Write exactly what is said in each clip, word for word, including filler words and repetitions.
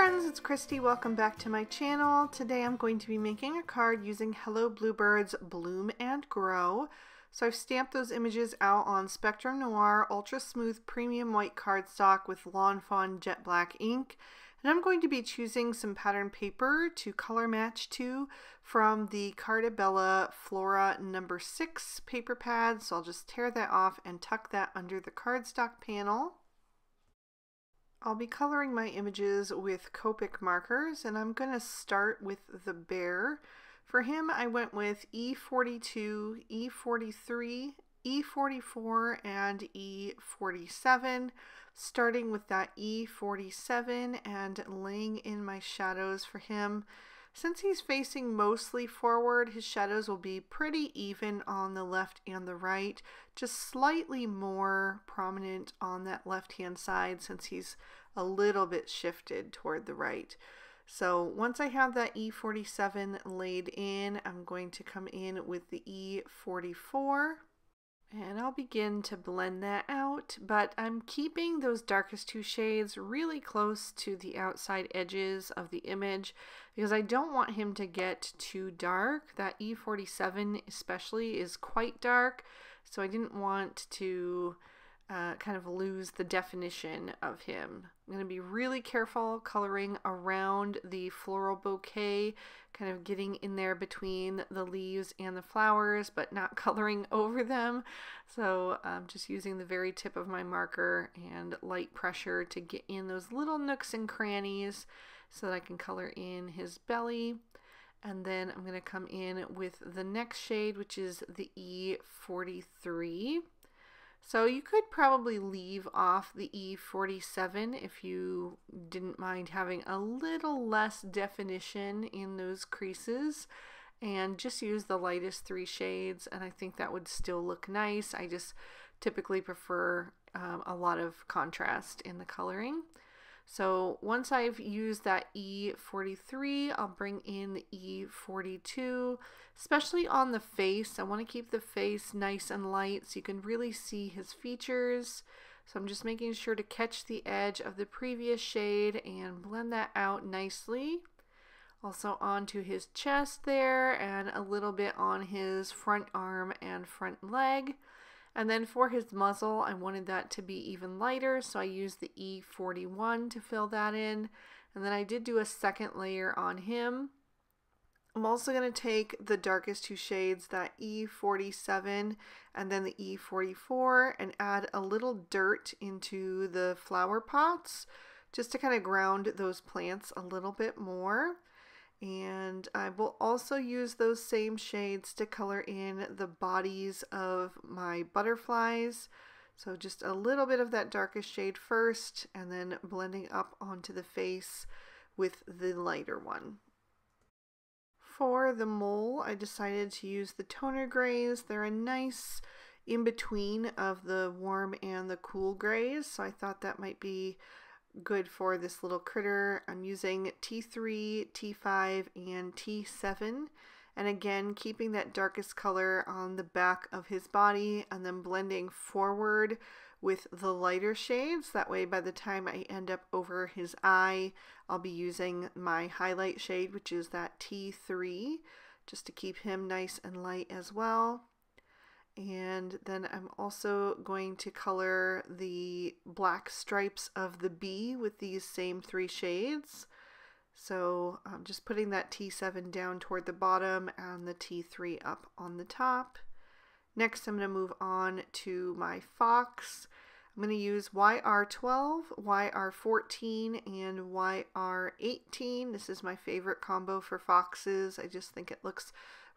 friends, it's Christy. Welcome back to my channel. Today I'm going to be making a card using Hello Bluebird's Bloom and Grow. So I've stamped those images out on Spectrum Noir Ultra Smooth Premium White Cardstock with Lawn Fawn Jet Black ink. And I'm going to be choosing some pattern paper to color match to from the Carta Bella Flora number six paper pad. So I'll just tear that off and tuck that under the cardstock panel. I'll be coloring my images with Copic markers, and I'm going to start with the bear. For him, I went with E forty-two, E forty-three, E forty-four, and E forty-seven, starting with that E forty-seven and laying in my shadows for him. Since he's facing mostly forward, his shadows will be pretty even on the left and the right, just slightly more prominent on that left-hand side since he's a little bit shifted toward the right. So once I have that E forty-seven laid in, I'm going to come in with the E forty-four. And I'll begin to blend that out, but I'm keeping those darkest two shades really close to the outside edges of the image because I don't want him to get too dark. That E forty-seven especially is quite dark, so I didn't want to uh, kind of lose the definition of him. I'm going to be really careful coloring around the floral bouquet, kind of getting in there between the leaves and the flowers, but not coloring over them. So I'm um, just using the very tip of my marker and light pressure to get in those little nooks and crannies so that I can color in his belly. And then I'm going to come in with the next shade, which is the E forty-three. So you could probably leave off the E forty-seven if you didn't mind having a little less definition in those creases, and just use the lightest three shades, and I think that would still look nice. I just typically prefer um, a lot of contrast in the coloring. So once I've used that E forty-three, I'll bring in the E forty-two, especially on the face. I want to keep the face nice and light so you can really see his features. So I'm just making sure to catch the edge of the previous shade and blend that out nicely. Also onto his chest there and a little bit on his front arm and front leg. And then for his muzzle, I wanted that to be even lighter, so I used the E forty-one to fill that in. And then I did do a second layer on him. I'm also going to take the darkest two shades, that E forty-seven and then the E forty-four, and add a little dirt into the flower pots just to kind of ground those plants a little bit more. And I will also use those same shades to color in the bodies of my butterflies. So just a little bit of that darkest shade first, and then blending up onto the face with the lighter one. For the mole, I decided to use the toner grays. They're a nice in-between of the warm and the cool grays, so I thought that might be good for this little critter. I'm using T three, T five, and T seven, and again keeping that darkest color on the back of his body and then blending forward with the lighter shades. That way by the time I end up over his eye, I'll be using my highlight shade, which is that T three, just to keep him nice and light as well. And then I'm also going to color the black stripes of the bee with these same three shades. So I'm just putting that T seven down toward the bottom and the T three up on the top. Next, I'm going to move on to my fox. I'm going to use Y R twelve, Y R fourteen, and Y R eighteen. This is my favorite combo for foxes. I just think it looks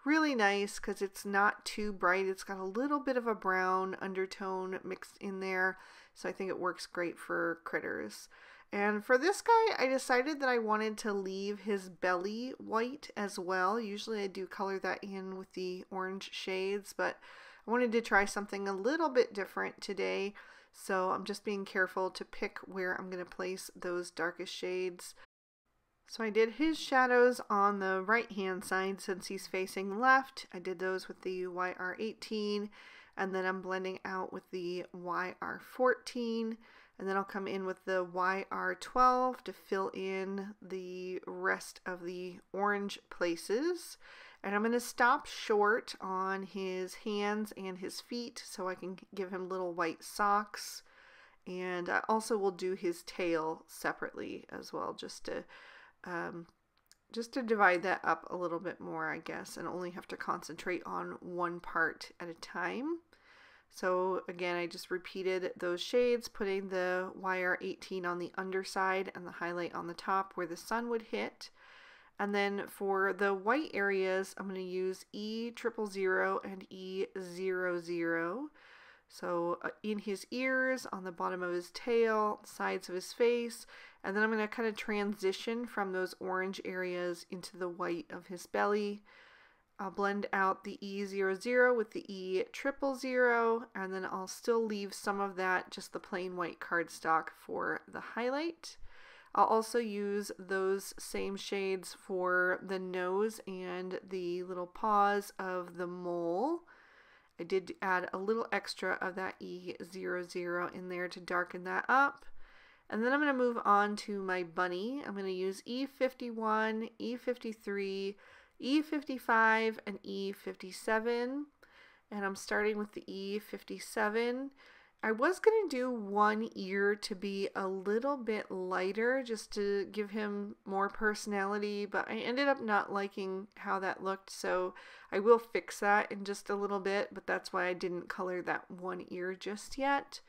really nice because it's not too bright. It's got a little bit of a brown undertone mixed in there, so I think it works great for critters. And for this guy, I decided that I wanted to leave his belly white as well. Usually I do color that in with the orange shades, but I wanted to try something a little bit different today, so I'm just being careful to pick where I'm going to place those darkest shades. So I did his shadows on the right-hand side since he's facing left. I did those with the Y R eighteen, and then I'm blending out with the Y R fourteen, And then I'll come in with the Y R twelve to fill in the rest of the orange places. And I'm going to stop short on his hands and his feet so I can give him little white socks. And I also will do his tail separately as well, just to um, just to divide that up a little bit more, I guess, and only have to concentrate on one part at a time. So again, I just repeated those shades, putting the Y R eighteen on the underside and the highlight on the top where the sun would hit. And then for the white areas, I'm going to use E zero zero and E zero zero. So in his ears, on the bottom of his tail, sides of his face, and then I'm going to kind of transition from those orange areas into the white of his belly. I'll blend out the E zero zero with the E zero zero, and then I'll still leave some of that, just the plain white cardstock for the highlight. I'll also use those same shades for the nose and the little paws of the mole. I did add a little extra of that E zero zero in there to darken that up. And then I'm going to move on to my bunny. I'm going to use E fifty-one, E fifty-three, E fifty-five and E fifty-seven, and I'm starting with the E fifty-seven. I was going to do one ear to be a little bit lighter just to give him more personality, but I ended up not liking how that looked, so I will fix that in just a little bit, but that's why I didn't color that one ear just yet.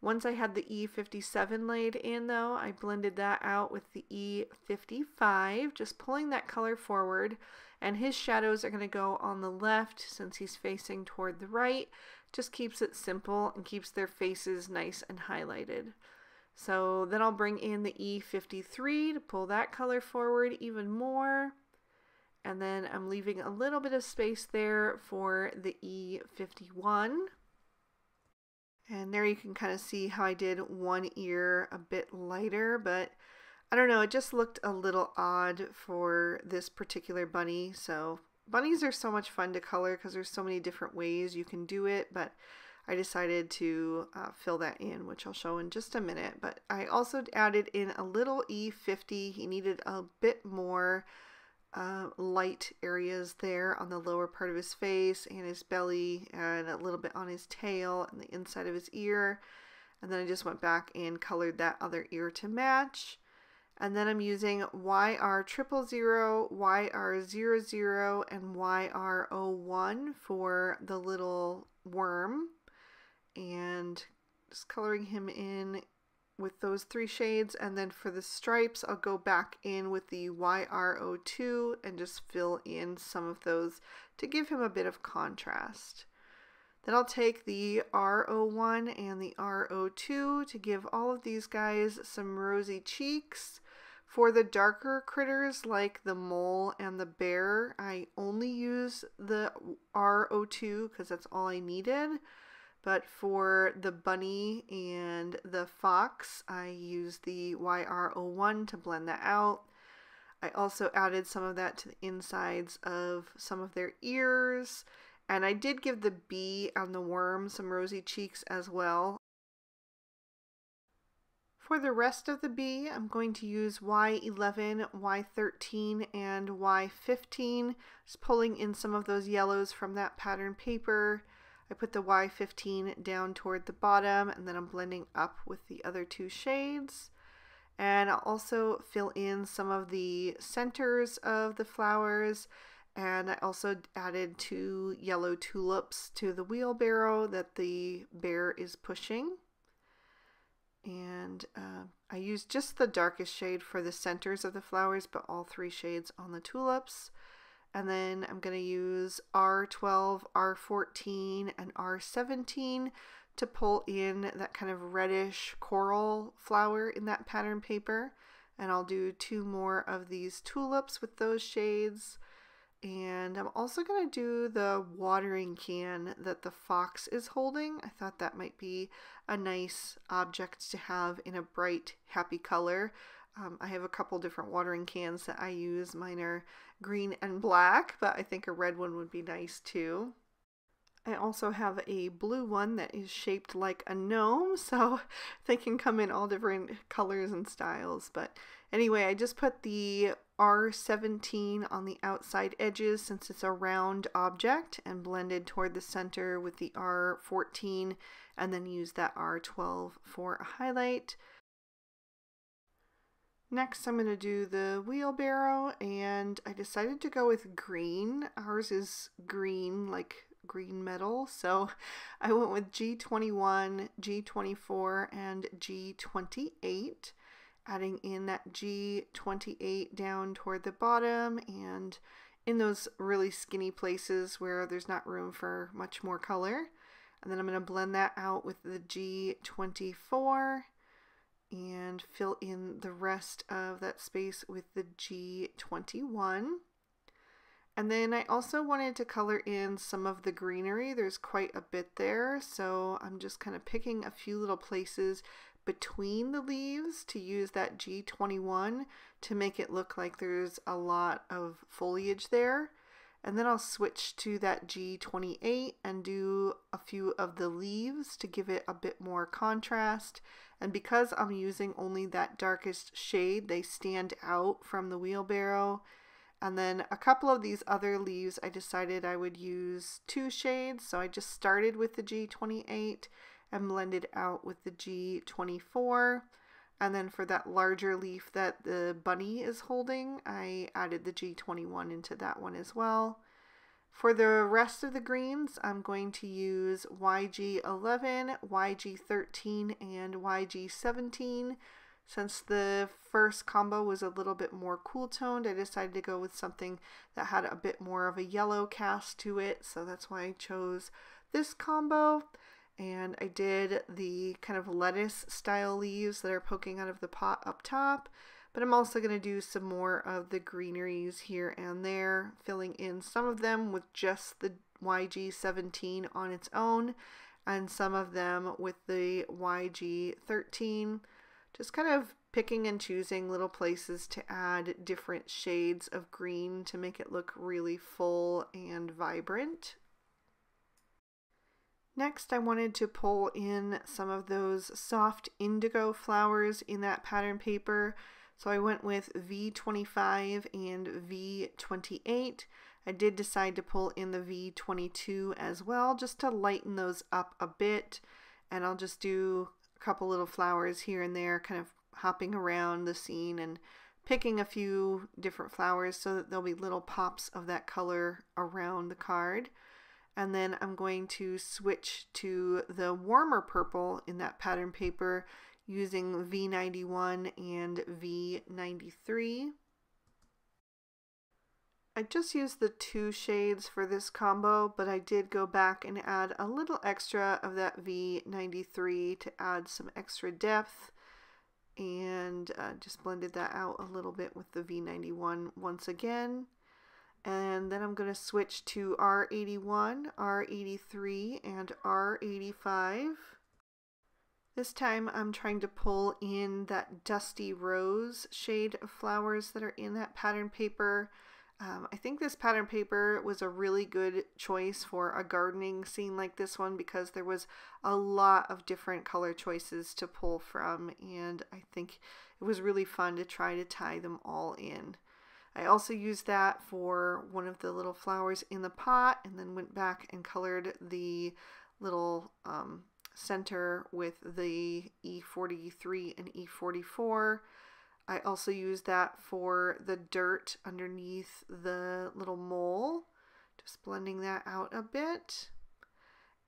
Once I had the E fifty-seven laid in though, I blended that out with the E fifty-five, just pulling that color forward, and his shadows are going to go on the left since he's facing toward the right. Just keeps it simple and keeps their faces nice and highlighted. So then I'll bring in the E fifty-three to pull that color forward even more. And then I'm leaving a little bit of space there for the E fifty-one. And there you can kind of see how I did one ear a bit lighter, but I don't know, it just looked a little odd for this particular bunny. So bunnies are so much fun to color because there's so many different ways you can do it, but I decided to uh, fill that in, which I'll show in just a minute. But I also added in a little E fifty. He needed a bit more Uh, light areas there on the lower part of his face and his belly and a little bit on his tail and the inside of his ear. And then I just went back and colored that other ear to match. And then I'm using Y R zero zero, Y R zero zero, and Y R zero one for the little worm, and just coloring him in with those three shades. And then for the stripes, I'll go back in with the Y R zero two and just fill in some of those to give him a bit of contrast. Then I'll take the R zero one and the R zero two to give all of these guys some rosy cheeks. For the darker critters like the mole and the bear, I only use the R zero two because that's all I needed. But for the bunny and the fox, I used the Y R zero one to blend that out. I also added some of that to the insides of some of their ears. And I did give the bee and the worm some rosy cheeks as well. For the rest of the bee, I'm going to use Y eleven, Y thirteen, and Y fifteen. Just pulling in some of those yellows from that pattern paper. I put the Y fifteen down toward the bottom, and then I'm blending up with the other two shades. And I'll also fill in some of the centers of the flowers. And I also added two yellow tulips to the wheelbarrow that the bear is pushing. And uh, I used just the darkest shade for the centers of the flowers, but all three shades on the tulips. And then I'm going to use R twelve, R fourteen, and R seventeen to pull in that kind of reddish coral flower in that pattern paper. And I'll do two more of these tulips with those shades. And I'm also going to do the watering can that the fox is holding. I thought that might be a nice object to have in a bright, happy color. Um, I have a couple different watering cans that I use. Mine are green and black, but I think a red one would be nice too. I also have a blue one that is shaped like a gnome, so they can come in all different colors and styles. But anyway, I just put the R seventeen on the outside edges since it's a round object, and blended toward the center with the R fourteen, and then used that R twelve for a highlight. Next, I'm going to do the wheelbarrow, and I decided to go with green. Ours is green, like green metal, so I went with G twenty-one, G twenty-four, and G twenty-eight, adding in that G twenty-eight down toward the bottom and in those really skinny places where there's not room for much more color. And then I'm going to blend that out with the G twenty-four. And fill in the rest of that space with the G twenty-one. And then I also wanted to color in some of the greenery. There's quite a bit there, so I'm just kind of picking a few little places between the leaves to use that G twenty-one to make it look like there's a lot of foliage there. And then I'll switch to that G twenty-eight and do a few of the leaves to give it a bit more contrast. And because I'm using only that darkest shade, they stand out from the wheelbarrow. And then a couple of these other leaves, I decided I would use two shades. So I just started with the G twenty-eight and blended out with the G twenty-four. And then for that larger leaf that the bunny is holding, I added the G twenty-one into that one as well. For the rest of the greens, I'm going to use Y G eleven, Y G thirteen, and Y G seventeen. Since the first combo was a little bit more cool toned, I decided to go with something that had a bit more of a yellow cast to it. So that's why I chose this combo. And I did the kind of lettuce style leaves that are poking out of the pot up top, but I'm also going to do some more of the greeneries here and there, filling in some of them with just the Y G seventeen on its own, and some of them with the Y G thirteen, just kind of picking and choosing little places to add different shades of green to make it look really full and vibrant. Next, I wanted to pull in some of those soft indigo flowers in that pattern paper. So I went with V twenty-five and V twenty-eight. I did decide to pull in the V twenty-two as well, just to lighten those up a bit. And I'll just do a couple little flowers here and there, kind of hopping around the scene and picking a few different flowers so that there'll be little pops of that color around the card. And then I'm going to switch to the warmer purple in that pattern paper using V ninety-one and V ninety-three. I just used the two shades for this combo, but I did go back and add a little extra of that V ninety-three to add some extra depth, and uh, just blended that out a little bit with the V ninety-one once again. And then I'm going to switch to R eighty-one, R eighty-three, and R eighty-five. This time I'm trying to pull in that dusty rose shade of flowers that are in that pattern paper. Um, I think this pattern paper was a really good choice for a gardening scene like this one, because there was a lot of different color choices to pull from, and I think it was really fun to try to tie them all in. I also used that for one of the little flowers in the pot, and then went back and colored the little um, center with the E forty-three and E forty-four. I also used that for the dirt underneath the little mole, just blending that out a bit.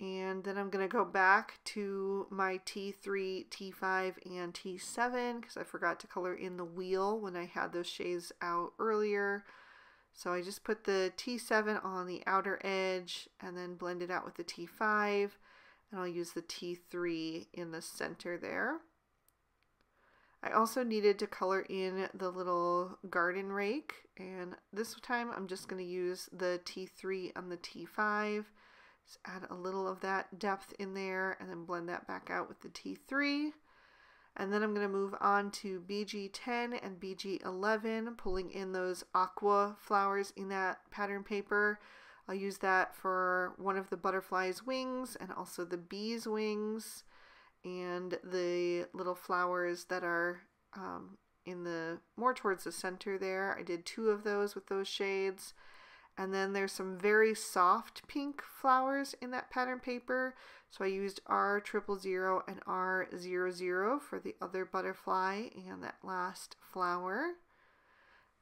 And then I'm going to go back to my T three, T five, and T seven, because I forgot to color in the wheel when I had those shades out earlier. So I just put the T seven on the outer edge and then blend it out with the T five, and I'll use the T three in the center there. I also needed to color in the little garden rake, and this time I'm just going to use the T three on the T five. Just add a little of that depth in there and then blend that back out with the T three. And then I'm going to move on to B G ten and B G eleven, pulling in those aqua flowers in that pattern paper. I'll use that for one of the butterfly's wings and also the bee's wings and the little flowers that are um, in the more towards the center there. I did two of those with those shades. And then there's some very soft pink flowers in that pattern paper. So I used R zero zero and R zero zero for the other butterfly and that last flower.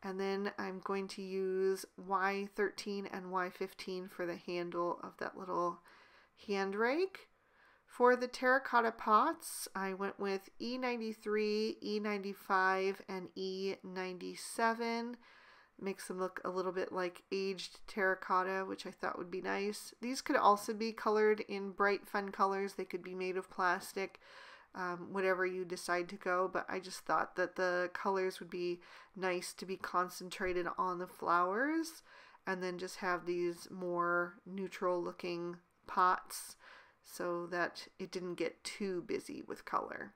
And then I'm going to use Y thirteen and Y fifteen for the handle of that little hand rake. For the terracotta pots, I went with E ninety-three, E ninety-five, and E ninety-seven. Makes them look a little bit like aged terracotta, which I thought would be nice. These could also be colored in bright, fun colors. They could be made of plastic, um, whatever you decide to go, but I just thought that the colors would be nice to be concentrated on the flowers and then just have these more neutral looking pots so that it didn't get too busy with color.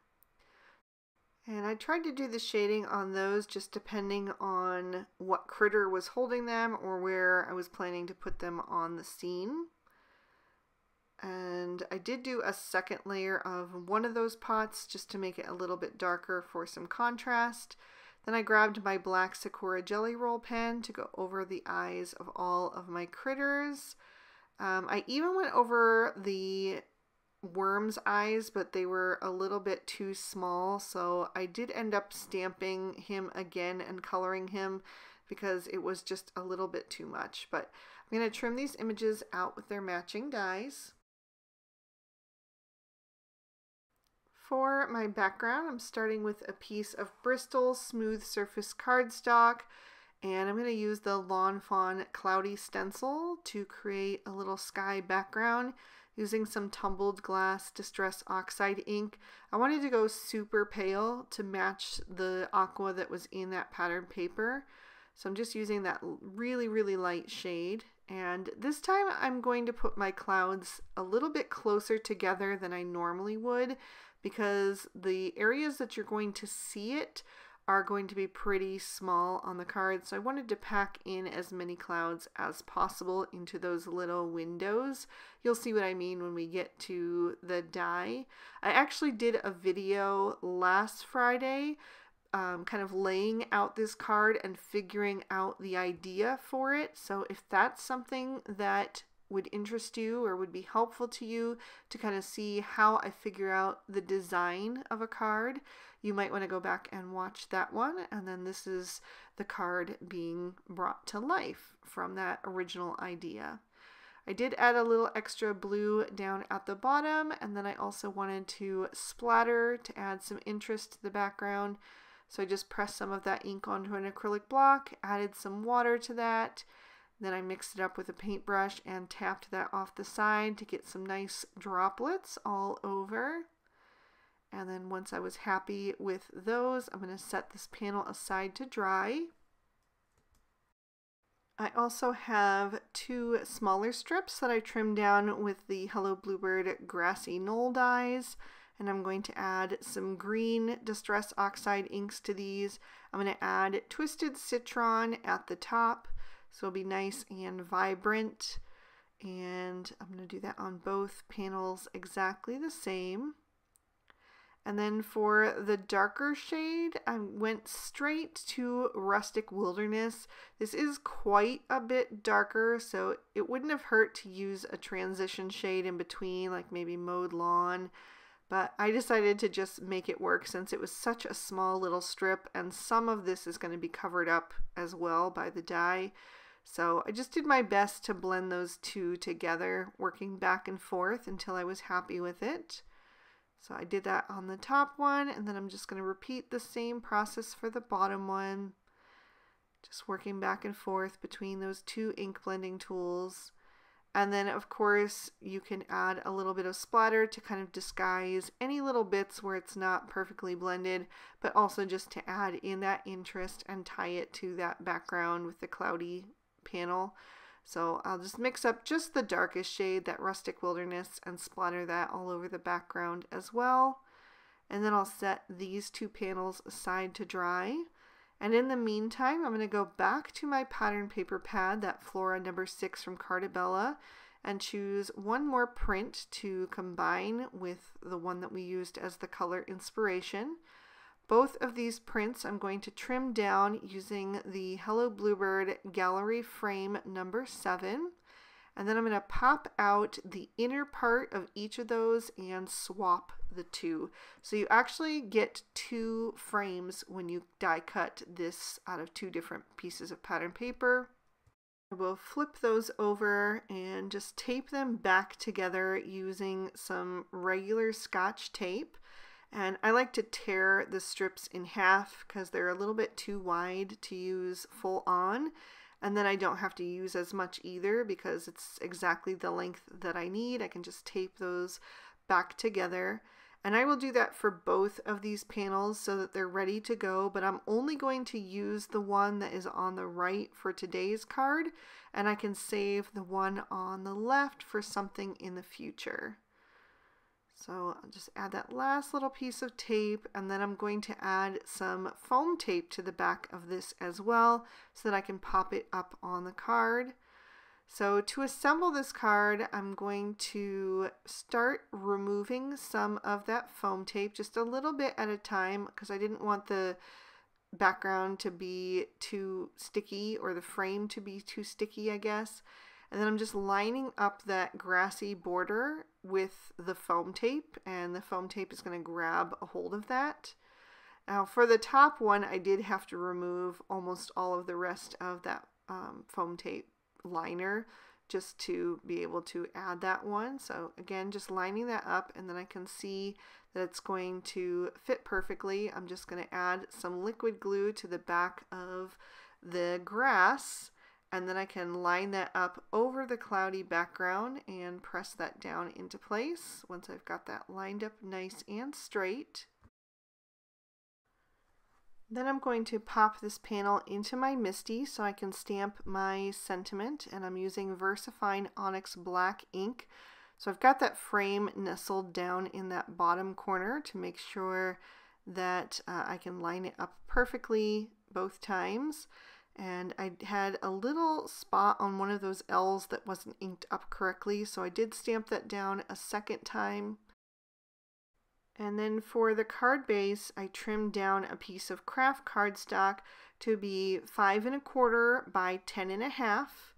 And I tried to do the shading on those just depending on what critter was holding them or where I was planning to put them on the scene. And I did do a second layer of one of those pots just to make it a little bit darker for some contrast. Then I grabbed my black Sakura Jelly Roll pen to go over the eyes of all of my critters. Um, I even went over the worm's eyes, but they were a little bit too small, so I did end up stamping him again and coloring him because it was just a little bit too much. But I'm going to trim these images out with their matching dies. For my background, I'm starting with a piece of Bristol smooth surface cardstock, and I'm going to use the Lawn Fawn Cloudy Stencil to create a little sky background. Using some Tumbled Glass Distress Oxide ink. I wanted to go super pale to match the aqua that was in that pattern paper. So I'm just using that really, really light shade. And this time I'm going to put my clouds a little bit closer together than I normally would, because the areas that you're going to see it are going to be pretty small on the card. So I wanted to pack in as many clouds as possible into those little windows. You'll see what I mean when we get to the die. I actually did a video last Friday um, kind of laying out this card and figuring out the idea for it. So if that's something that would interest you or would be helpful to you to kind of see how I figure out the design of a card, you might want to go back and watch that one. And then this is the card being brought to life from that original idea. I did add a little extra blue down at the bottom, and then I also wanted to splatter to add some interest to the background. So I just pressed some of that ink onto an acrylic block, added some water to that. Then I mixed it up with a paintbrush and tapped that off the side to get some nice droplets all over. And then once I was happy with those, I'm going to set this panel aside to dry. I also have two smaller strips that I trimmed down with the Hello Bluebird Grassy Knoll dies. And I'm going to add some green Distress Oxide inks to these. I'm going to add Twisted Citron at the top, so it'll be nice and vibrant. And I'm going to do that on both panels exactly the same. And then for the darker shade, I went straight to Rustic Wilderness. This is quite a bit darker, so it wouldn't have hurt to use a transition shade in between, like maybe Mowed Lawn. But I decided to just make it work since it was such a small little strip, and some of this is going to be covered up as well by the dye. So I just did my best to blend those two together, working back and forth until I was happy with it. So I did that on the top one, and then I'm just going to repeat the same process for the bottom one. Just working back and forth between those two ink blending tools. And then, of course, you can add a little bit of splatter to kind of disguise any little bits where it's not perfectly blended, but also just to add in that interest and tie it to that background with the cloudy panel. So I'll just mix up just the darkest shade, that Rustic Wilderness, and splatter that all over the background as well. And then I'll set these two panels aside to dry. And in the meantime, I'm going to go back to my pattern paper pad, that Flora number six from Carta Bella, and choose one more print to combine with the one that we used as the color inspiration. Both of these prints I'm going to trim down using the Hello Bluebird Gallery Frame number seven. And then I'm going to pop out the inner part of each of those and swap the two. So you actually get two frames when you die cut this out of two different pieces of pattern paper. I will flip those over and just tape them back together using some regular Scotch tape. And I like to tear the strips in half because they're a little bit too wide to use full on. And then I don't have to use as much either because it's exactly the length that I need. I can just tape those back together. And I will do that for both of these panels so that they're ready to go, but I'm only going to use the one that is on the right for today's card, and I can save the one on the left for something in the future. So I'll just add that last little piece of tape, and then I'm going to add some foam tape to the back of this as well so that I can pop it up on the card. So to assemble this card, I'm going to start removing some of that foam tape, just a little bit at a time, because I didn't want the background to be too sticky or the frame to be too sticky, I guess. And then I'm just lining up that grassy border with the foam tape, and the foam tape is going to grab a hold of that. Now for the top one, I did have to remove almost all of the rest of that um, foam tape liner just to be able to add that one. So again, just lining that up, and then I can see that it's going to fit perfectly. I'm just going to add some liquid glue to the back of the grass, and then I can line that up over the cloudy background and press that down into place once I've got that lined up nice and straight. Then I'm going to pop this panel into my Misty so I can stamp my sentiment, and I'm using VersaFine Onyx Black ink. So I've got that frame nestled down in that bottom corner to make sure that uh, I can line it up perfectly both times. And I had a little spot on one of those L's that wasn't inked up correctly, so I did stamp that down a second time. And then for the card base, I trimmed down a piece of craft cardstock to be five and a quarter by ten and a half,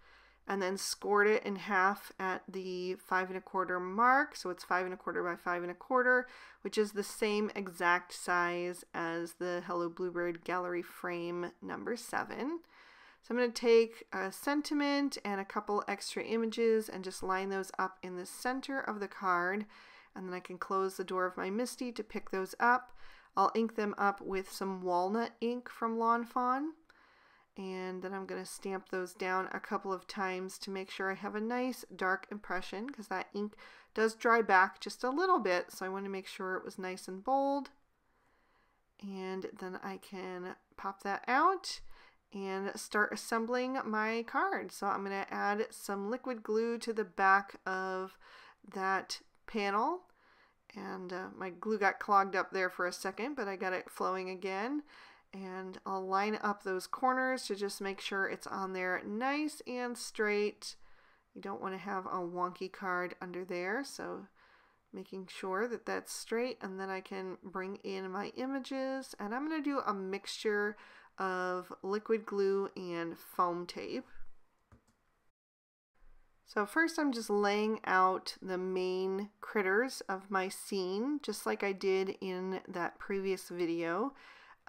and then scored it in half at the five and a quarter mark. So it's five and a quarter by five and a quarter, which is the same exact size as the Hello Bluebird Gallery Frame number seven. So I'm going to take a sentiment and a couple extra images and just line those up in the center of the card. And then I can close the door of my Misty to pick those up. I'll ink them up with some walnut ink from Lawn Fawn. And then I'm going to stamp those down a couple of times to make sure I have a nice dark impression, because that ink does dry back just a little bit, so I want to make sure it was nice and bold. And then I can pop that out and start assembling my card. So I'm going to add some liquid glue to the back of that panel. And uh, my glue got clogged up there for a second, but I got it flowing again. And I'll line up those corners to just make sure it's on there nice and straight. You don't want to have a wonky card under there, so making sure that that's straight. And then I can bring in my images, and I'm going to do a mixture of liquid glue and foam tape. So first I'm just laying out the main critters of my scene, just like I did in that previous video.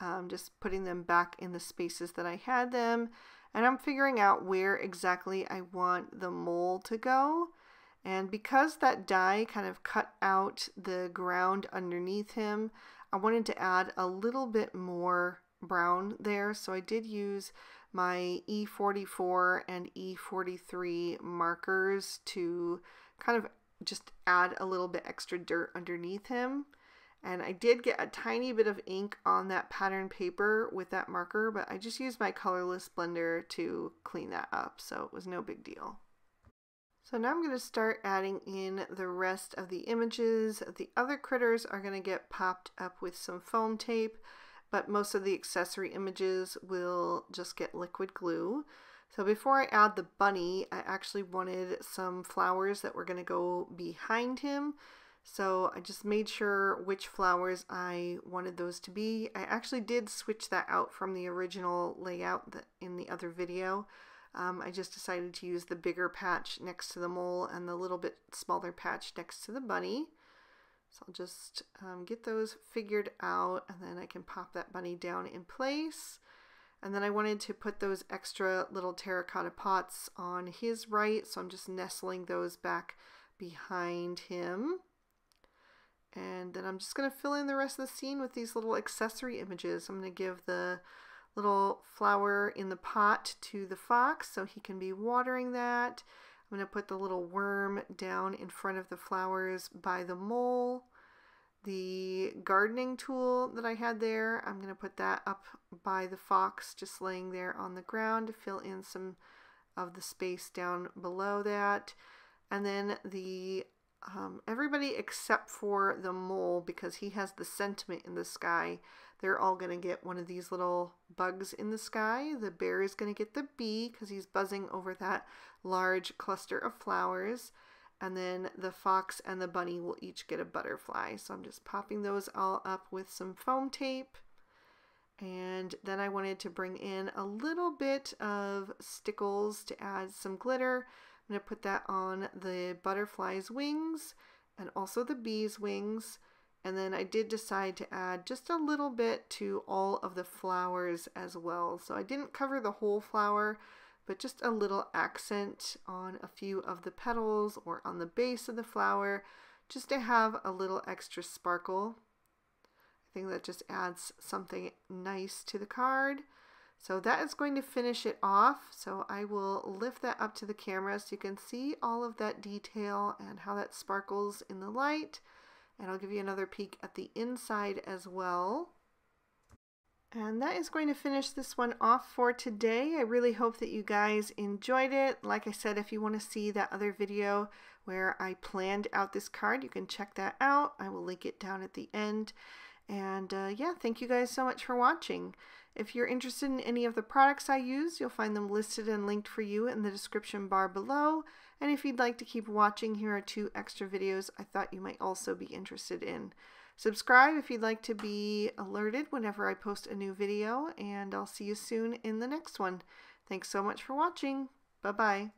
Um, just putting them back in the spaces that I had them, and I'm figuring out where exactly I want the mole to go. And because that die kind of cut out the ground underneath him, I wanted to add a little bit more brown there, so I did use my E forty-four and E forty-three markers to kind of just add a little bit extra dirt underneath him. And I did get a tiny bit of ink on that pattern paper with that marker, but I just used my colorless blender to clean that up, so it was no big deal. So now I'm going to start adding in the rest of the images. The other critters are going to get popped up with some foam tape, but most of the accessory images will just get liquid glue. So before I add the bunny, I actually wanted some flowers that were going to go behind him. So I just made sure which flowers I wanted those to be. I actually did switch that out from the original layout in the other video. Um, I just decided to use the bigger patch next to the mole and the little bit smaller patch next to the bunny. So I'll just um, get those figured out, and then I can pop that bunny down in place. And then I wanted to put those extra little terracotta pots on his right, so I'm just nestling those back behind him. And then I'm just going to fill in the rest of the scene with these little accessory images. I'm going to give the little flower in the pot to the fox so he can be watering that. I'm going to put the little worm down in front of the flowers by the mole. The gardening tool that I had there, I'm going to put that up by the fox, just laying there on the ground to fill in some of the space down below that. And then the um, everybody except for the mole, because he has the sentiment in the sky, they're all going to get one of these little bugs in the sky. The bear is going to get the bee because he's buzzing over that large cluster of flowers. And then the fox and the bunny will each get a butterfly. So I'm just popping those all up with some foam tape. And then I wanted to bring in a little bit of stickles to add some glitter. I'm going to put that on the butterfly's wings and also the bee's wings. And then I did decide to add just a little bit to all of the flowers as well. So I didn't cover the whole flower, but just a little accent on a few of the petals or on the base of the flower, just to have a little extra sparkle. I think that just adds something nice to the card. So that is going to finish it off. So I will lift that up to the camera so you can see all of that detail and how that sparkles in the light. And I'll give you another peek at the inside as well. And that is going to finish this one off for today. I really hope that you guys enjoyed it. Like I said, if you want to see that other video where I planned out this card, you can check that out. I will link it down at the end. And uh, yeah, thank you guys so much for watching. If you're interested in any of the products I use, you'll find them listed and linked for you in the description bar below. And if you'd like to keep watching, here are two extra videos I thought you might also be interested in. Subscribe if you'd like to be alerted whenever I post a new video, and I'll see you soon in the next one. Thanks so much for watching. Bye-bye.